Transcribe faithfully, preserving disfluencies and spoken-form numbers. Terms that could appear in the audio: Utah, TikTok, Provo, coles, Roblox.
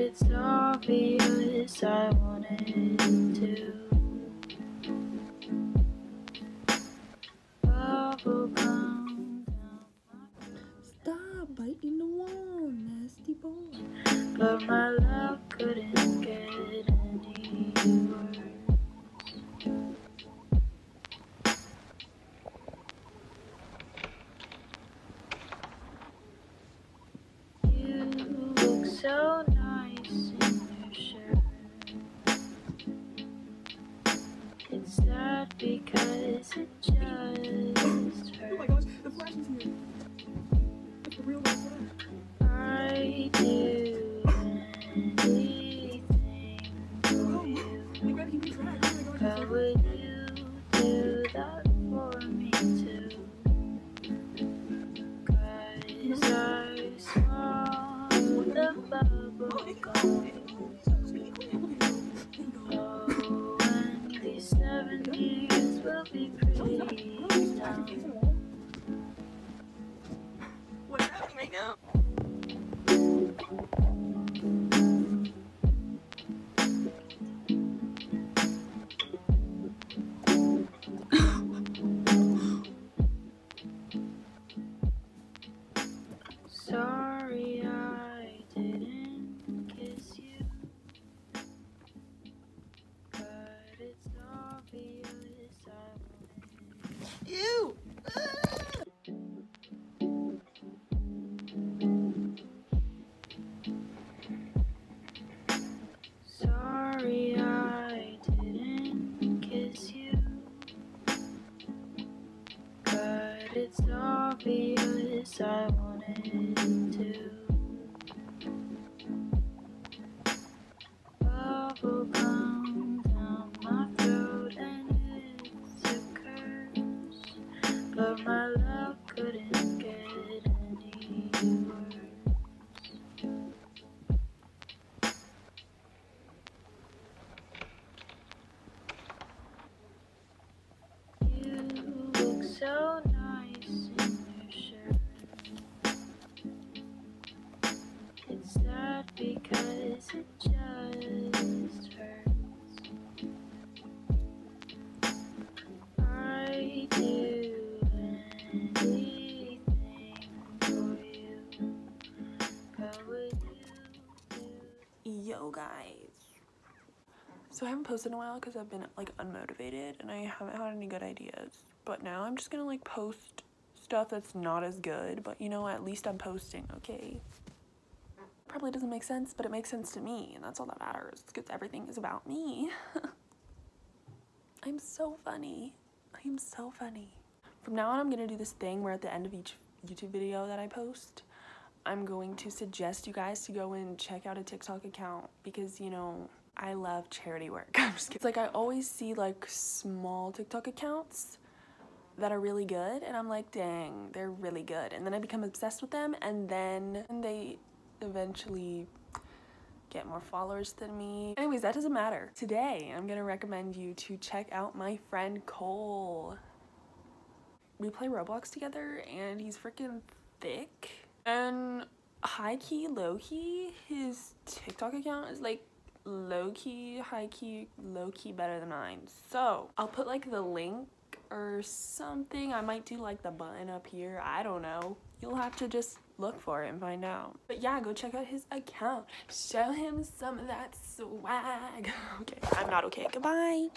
it's obvious I wanted to. Stop biting the wall, nasty boy. But my love couldn't get anywhere. So nice in your shirt. It's not because it just hurts. Oh my gosh, the flash is here. It's the real one. I do anything for oh, you. I gotta keep track. Oh my gosh, but would you do that for me too? Cause I smile. The bubble gum. Oh, and these seven years will be pretty dumb. What's happening right now? Sorry, I. didn't kiss you, but it's obvious I Ew! Sorry I didn't kiss you, but it's obvious I wanted to. Bubble gum down my throat and it's a curse, but my love couldn't get any worse. You look so nice in your shirt. It's not because it just. I do anything for you. How would you do? Yo guys, so I haven't posted in a while because I've been like unmotivated and I haven't had any good ideas, but now I'm just gonna like post stuff that's not as good, but you know, at least I'm posting. Okay, probably doesn't make sense, but it makes sense to me, and that's all that matters because everything is about me. I'm so funny. I'm so funny. From now on, I'm gonna do this thing where at the end of each YouTube video that I post, I'm going to suggest you guys to go and check out a TikTok account because, you know, I love charity work. I'm just kidding. It's like I always see like small TikTok accounts that are really good and I'm like, dang, they're really good. And then I become obsessed with them, and then they eventually get more followers than me. Anyways, that doesn't matter. Today, I'm gonna recommend you to check out my friend Cole. We play Roblox together and he's freaking thick. And high key, low key, his TikTok account is like low key, high key, low key better than mine. So I'll put like the link or something. I might do like the button up here. I don't know. You'll have to just look for it and find out. But yeah, go check out his account. Show him some of that swag. Okay, I'm not okay. Goodbye.